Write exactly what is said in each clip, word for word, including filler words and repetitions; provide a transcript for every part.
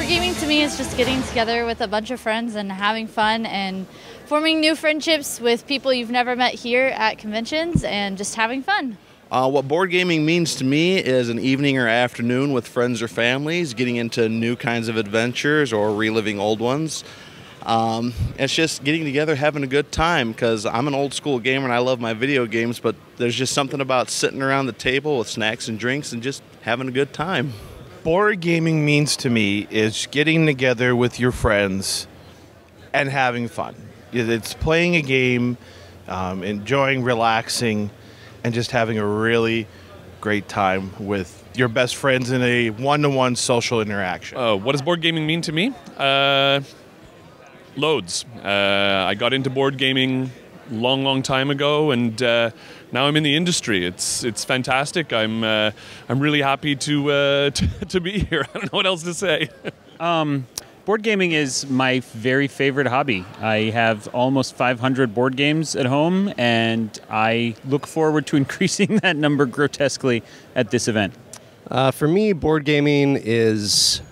Wargaming to me is just getting together with a bunch of friends and having fun and forming new friendships with people you've never met here at conventions and just having fun. Uh, what board gaming means to me is an evening or afternoon with friends or families, getting into new kinds of adventures or reliving old ones. Um, it's just getting together, having a good time, because I'm an old school gamer and I love my video games, but there's just something about sitting around the table with snacks and drinks and just having a good time. Board gaming means to me is getting together with your friends and having fun. It's playing a game, um, enjoying, relaxing, and just having a really great time with your best friends in a one-to-one social interaction. Uh, what does board gaming mean to me? Uh, loads. Uh, I got into board gaming long, long time ago, and uh, now I'm in the industry. It's it's fantastic. I'm uh, I'm really happy to, uh, to to be here. I don't know what else to say. Um, board gaming is my very favorite hobby. I have almost five hundred board games at home, and I look forward to increasing that number grotesquely at this event. Uh, for me, board gaming is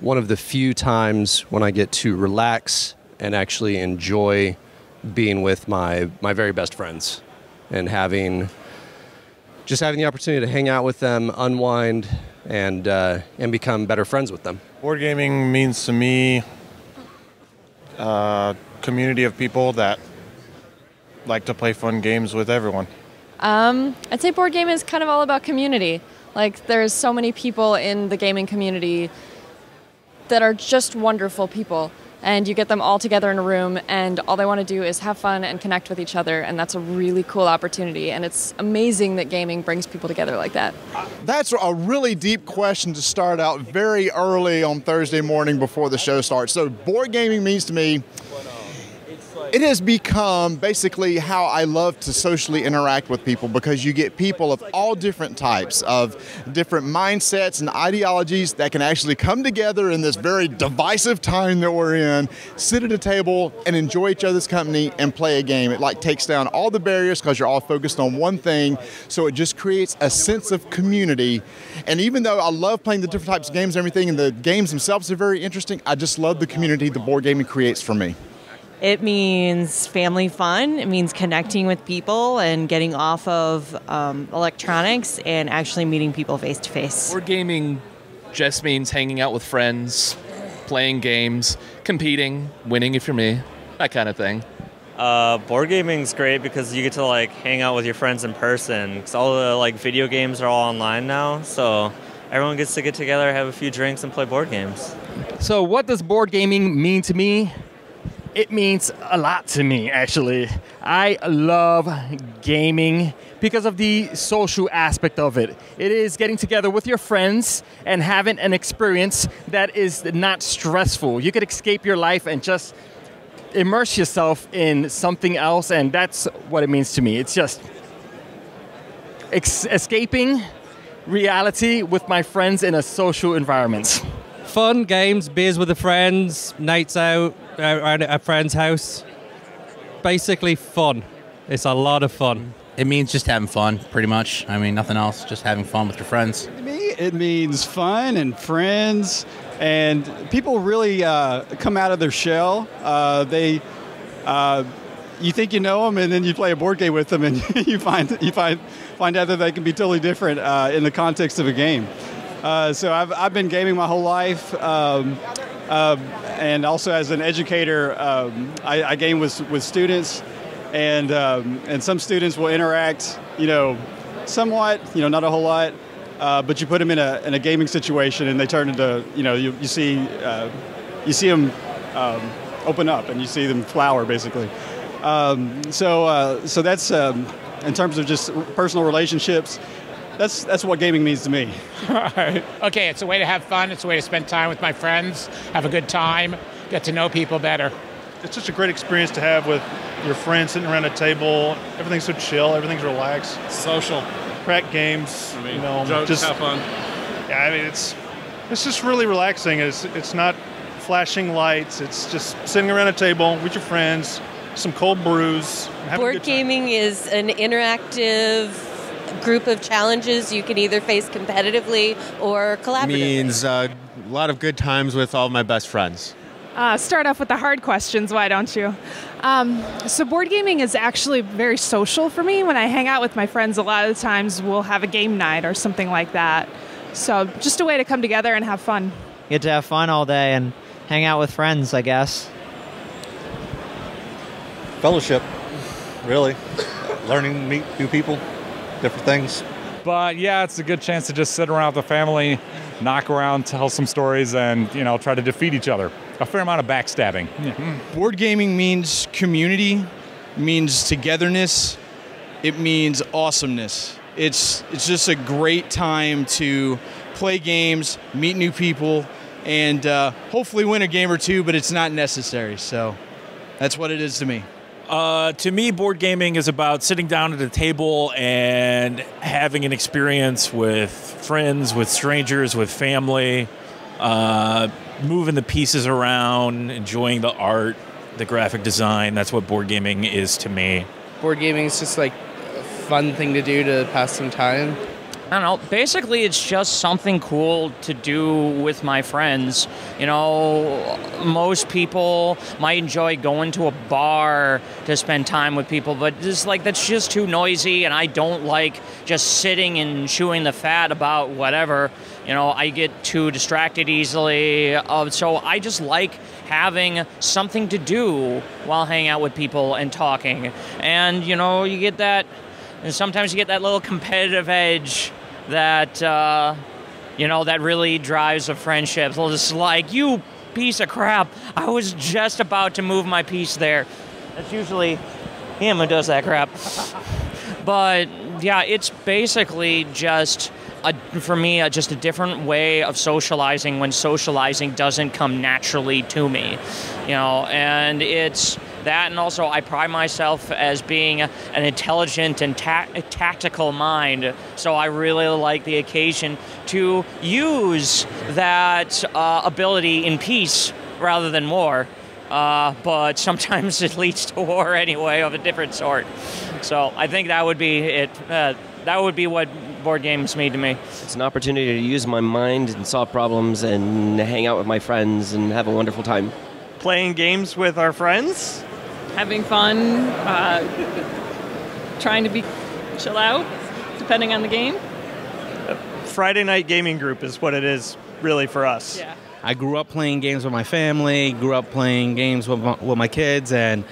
one of the few times when I get to relax and actually enjoy being with my, my very best friends and having just having the opportunity to hang out with them, unwind, and uh, and become better friends with them. Board gaming means to me a uh, community of people that like to play fun games with everyone. Um, I'd say board gaming is kind of all about community. Like, there's so many people in the gaming community that are just wonderful people, and you get them all together in a room, and all they want to do is have fun and connect with each other, and that's a really cool opportunity, and it's amazing that gaming brings people together like that. That's a really deep question to start out very early on Thursday morning before the show starts. So board gaming means to me, it has become basically how I love to socially interact with people, because you get people of all different types, of different mindsets and ideologies that can actually come together in this very divisive time that we're in, sit at a table and enjoy each other's company and play a game. It like takes down all the barriers because you're all focused on one thing, so it just creates a sense of community. And even though I love playing the different types of games and everything, and the games themselves are very interesting, I just love the community the board gaming creates for me. It means family fun, it means connecting with people and getting off of um, electronics and actually meeting people face to face. Board gaming just means hanging out with friends, playing games, competing, winning if you're me, that kind of thing. Uh, board gaming's great because you get to like hang out with your friends in person, 'cause all the like video games are all online now, so everyone gets to get together, have a few drinks and play board games. So what does board gaming mean to me? It means a lot to me, actually. I love gaming because of the social aspect of it. It is getting together with your friends and having an experience that is not stressful. You could escape your life and just immerse yourself in something else, and that's what it means to me. It's just ex- escaping reality with my friends in a social environment. Fun games, beers with the friends, nights out, around at a friend's house. Basically fun. It's a lot of fun. It means just having fun, pretty much. I mean, nothing else, just having fun with your friends. To me, it means fun and friends, and people really uh, come out of their shell. Uh, they, uh, you think you know them, and then you play a board game with them, and you find you find find out that they can be totally different uh, in the context of a game. Uh, so I've I've been gaming my whole life. Um, Uh, and also as an educator, um, I, I game with, with students, and um, and some students will interact, you know, somewhat, you know, not a whole lot, uh, but you put them in a in a gaming situation, and they turn into, you know, you you see uh, you see them um, open up, and you see them flower basically. Um, so uh, so that's um, in terms of just personal relationships. That's, that's what gaming means to me. All right. Okay, it's a way to have fun. It's a way to spend time with my friends, have a good time, get to know people better. It's just a great experience to have with your friends sitting around a table. Everything's so chill. Everything's relaxed. Social. Crack games. I mean, you know, jokes, just have fun. Yeah, I mean, it's it's just really relaxing. It's, it's not flashing lights. It's just sitting around a table with your friends, some cold brews. Board gaming is an interactive group of challenges you can either face competitively or collaboratively. Means uh, a lot of good times with all my best friends. Uh, start off with the hard questions, why don't you? Um, so board gaming is actually very social for me. When I hang out with my friends, a lot of the times we'll have a game night or something like that. So just a way to come together and have fun. You get to have fun all day and hang out with friends, I guess. Fellowship, really. Learning, meet new people, different things. But yeah, it's a good chance to just sit around with the family, knock around, tell some stories, and you know, try to defeat each other. A fair amount of backstabbing. Yeah. Board gaming means community, means togetherness, it means awesomeness. It's, it's just a great time to play games, meet new people, and uh, hopefully win a game or two, but it's not necessary, so that's what it is to me. Uh, to me, board gaming is about sitting down at a table and having an experience with friends, with strangers, with family, uh, moving the pieces around, enjoying the art, the graphic design. That's what board gaming is to me. Board gaming is just like a fun thing to do to pass some time. I don't know. Basically, it's just something cool to do with my friends. You know, most people might enjoy going to a bar to spend time with people, but just like that's just too noisy, and I don't like just sitting and chewing the fat about whatever. You know, I get too distracted easily, uh, so I just like having something to do while hanging out with people and talking. And, you know, you get that... And sometimes you get that little competitive edge that, uh, you know, that really drives a friendship. They'll just like, you piece of crap, I was just about to move my piece there. That's usually him who does that crap. But, yeah, it's basically just, a, for me, a, just a different way of socializing when socializing doesn't come naturally to me. You know, and it's... That, and also I pride myself as being an intelligent and ta tactical mind, so I really like the occasion to use that uh, ability in peace rather than war. Uh, but sometimes it leads to war anyway of a different sort. So I think that would be it. Uh, that would be what board games mean to me. It's an opportunity to use my mind and solve problems and hang out with my friends and have a wonderful time. Playing games with our friends. Having fun, uh, trying to be chill out, depending on the game. Friday night gaming group is what it is really for us. Yeah. I grew up playing games with my family, grew up playing games with my, with my kids, and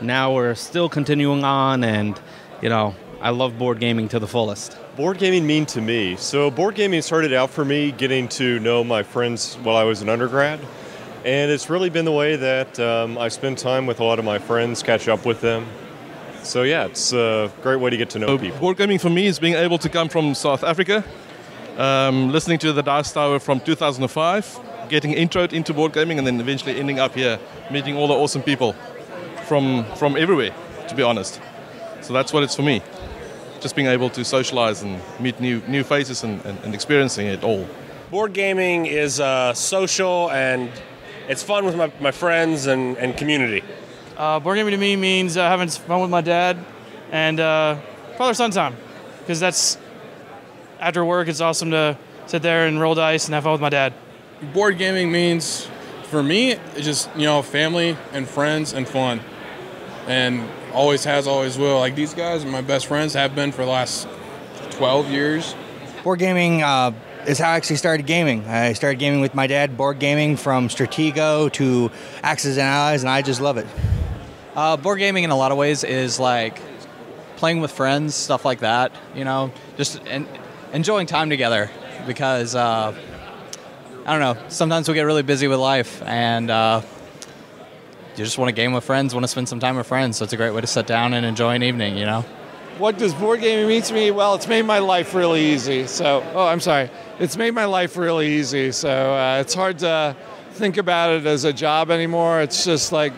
now we're still continuing on, and you know, I love board gaming to the fullest. Board gaming mean to me? So board gaming started out for me getting to know my friends while I was an undergrad. And it's really been the way that um, I spend time with a lot of my friends, catch up with them. So yeah, it's a great way to get to know so people. Board gaming for me is being able to come from South Africa, um, listening to the Dice Tower from two thousand five, getting introed into board gaming, and then eventually ending up here, meeting all the awesome people from, from everywhere, to be honest. So that's what it's for me, just being able to socialize and meet new, new faces and, and, and experiencing it all. Board gaming is uh, social and it's fun with my, my friends and, and community. Uh, board gaming to me means uh, having fun with my dad and uh, father-son time, because that's, after work, it's awesome to sit there and roll dice and have fun with my dad. Board gaming means, for me, it's just, you know, family and friends and fun. And always has, always will. Like, these guys are my best friends, have been for the last twelve years. Board gaming... Uh, is how I actually started gaming. I started gaming with my dad, board gaming from Stratego to Axis and Allies, and I just love it. Uh, board gaming in a lot of ways is like playing with friends, stuff like that, you know, just en enjoying time together because, uh, I don't know, sometimes we get really busy with life and uh, you just want to game with friends, want to spend some time with friends, so it's a great way to sit down and enjoy an evening, you know. What does board gaming mean to me? Well, it's made my life really easy, so, oh, I'm sorry. It's made my life really easy, so uh, it's hard to think about it as a job anymore. It's just like,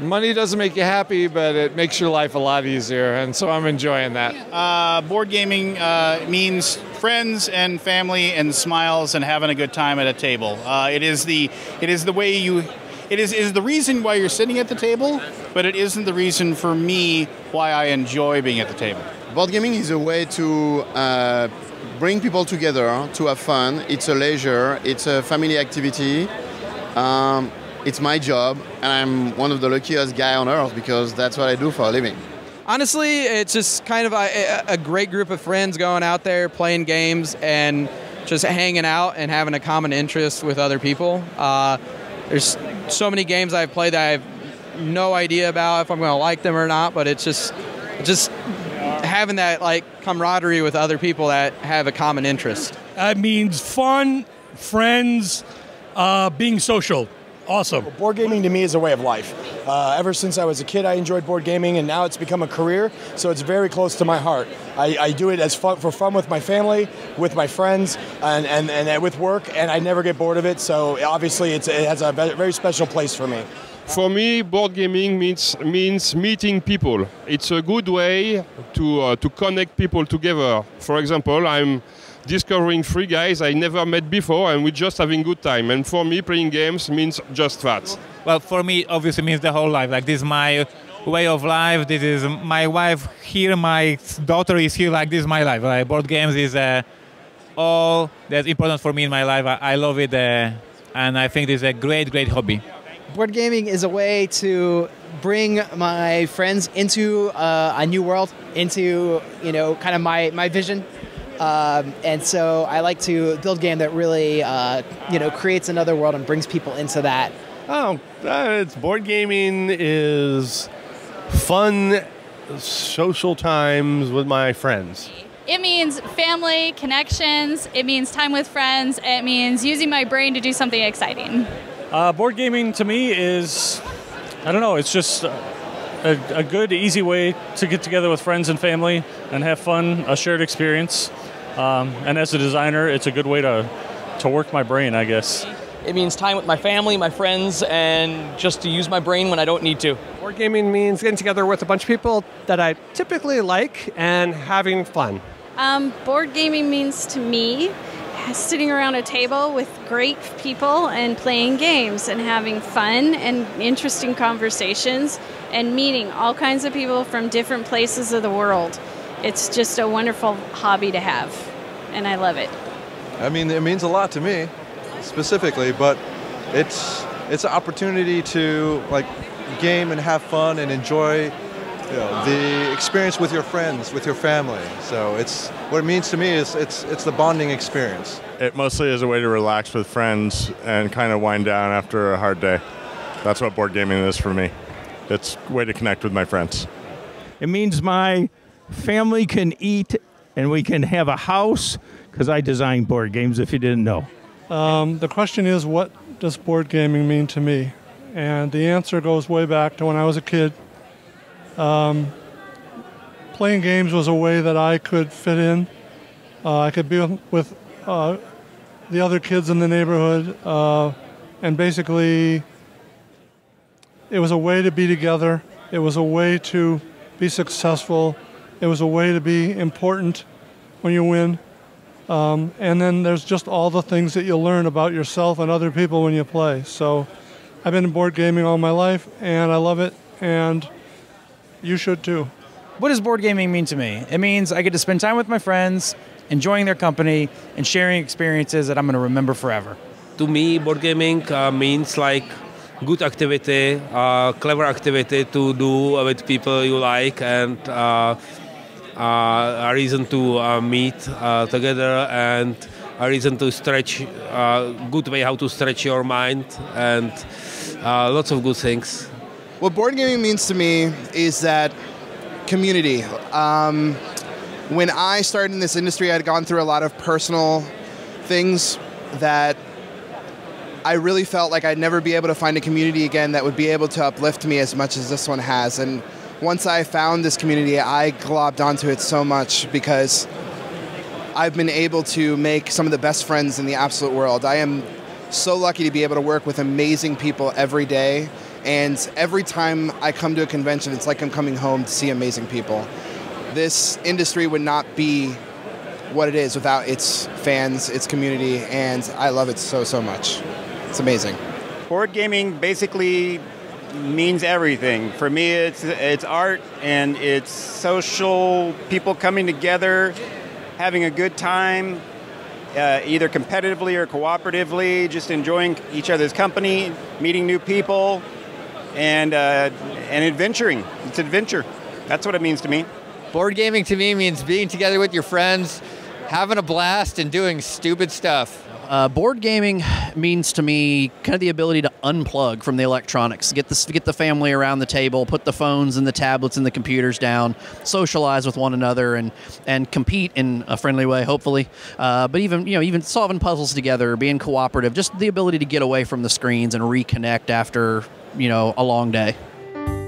money doesn't make you happy, but it makes your life a lot easier, and so I'm enjoying that. Uh, board gaming uh, means friends and family and smiles and having a good time at a table. Uh, it is the, it is the way you... It is, is the reason why you're sitting at the table, but it isn't the reason for me why I enjoy being at the table. Board gaming is a way to uh, bring people together to have fun. It's a leisure, it's a family activity. Um, it's my job, and I'm one of the luckiest guy on earth because that's what I do for a living. Honestly, it's just kind of a, a great group of friends going out there, playing games, and just hanging out and having a common interest with other people. Uh, there's so many games I've played that I have no idea about if I'm going to like them or not, but it's just just having that like camaraderie with other people that have a common interest. That means fun, friends, uh, being social. Awesome. Board gaming to me is a way of life. Uh, ever since I was a kid, I enjoyed board gaming, and now it's become a career, so it's very close to my heart. I, I do it as fun, for fun with my family, with my friends, and, and, and with work, and I never get bored of it, so obviously it's, it has a very special place for me. For me, board gaming means, means meeting people. It's a good way to, uh, to connect people together. For example, I'm discovering three guys I never met before, and we're just having good time. And for me, playing games means just that. Well, for me, obviously means the whole life. Like, this is my way of life. This is my wife here. My daughter is here. Like, this is my life. Like, board games is uh, all that's important for me in my life. I, I love it, uh, and I think it's a great, great hobby. Board gaming is a way to bring my friends into uh, a new world, into, you know, kind of my, my vision. Um, and so I like to build a game that really, uh, you know, creates another world and brings people into that. Oh, uh, it's board gaming is fun, social times with my friends. It means family, connections, it means time with friends, it means using my brain to do something exciting. Uh, board gaming to me is, I don't know, it's just a, a good, easy way to get together with friends and family and have fun, a shared experience. Um, and as a designer, it's a good way to, to work my brain, I guess. It means time with my family, my friends, and just to use my brain when I don't need to. Board gaming means getting together with a bunch of people that I typically like and having fun. Um, board gaming means, to me, sitting around a table with great people and playing games and having fun and interesting conversations and meeting all kinds of people from different places of the world. It's just a wonderful hobby to have, and I love it. I mean, it means a lot to me, specifically, but it's it's an opportunity to like game and have fun and enjoy, you know, the experience with your friends, with your family. So it's what it means to me is it's it's the bonding experience. It mostly is a way to relax with friends and kind of wind down after a hard day. That's what board gaming is for me. It's a way to connect with my friends. It means my family can eat and we can have a house, because I design board games, if you didn't know. Um, the question is, what does board gaming mean to me? And the answer goes way back to when I was a kid. Um, playing games was a way that I could fit in. Uh, I could be with uh, the other kids in the neighborhood, uh, and basically it was a way to be together. It was a way to be successful. It was a way to be important when you win. Um, and then there's just all the things that you learn about yourself and other people when you play. So I've been in board gaming all my life, and I love it, and you should too. What does board gaming mean to me? It means I get to spend time with my friends, enjoying their company, and sharing experiences that I'm going to remember forever. To me, board gaming uh, means like good activity, uh, clever activity to do with people you like, and uh, Uh, a reason to uh, meet uh, together, and a reason to stretch, uh, good way how to stretch your mind, and uh, lots of good things. What board gaming means to me is that community. Um, when I started in this industry, I'd gone through a lot of personal things that I really felt like I'd never be able to find a community again that would be able to uplift me as much as this one has. And once I found this community, I globbed onto it so much because I've been able to make some of the best friends in the absolute world. I am so lucky to be able to work with amazing people every day. And every time I come to a convention, it's like I'm coming home to see amazing people. This industry would not be what it is without its fans, its community, and I love it so, so much. It's amazing. Board gaming basically means everything. For me, it's it's art, and it's social people coming together having a good time, uh, either competitively or cooperatively, just enjoying each other's company, meeting new people, and uh, and adventuring. It's adventure. That's what it means to me. Board gaming to me means being together with your friends, having a blast, and doing stupid stuff. Uh, board gaming means to me kind of the ability to unplug from the electronics, get the, get the family around the table, put the phones and the tablets and the computers down, socialize with one another, and and compete in a friendly way, hopefully. Uh, but even you know even solving puzzles together, being cooperative, just the ability to get away from the screens and reconnect after you know a long day.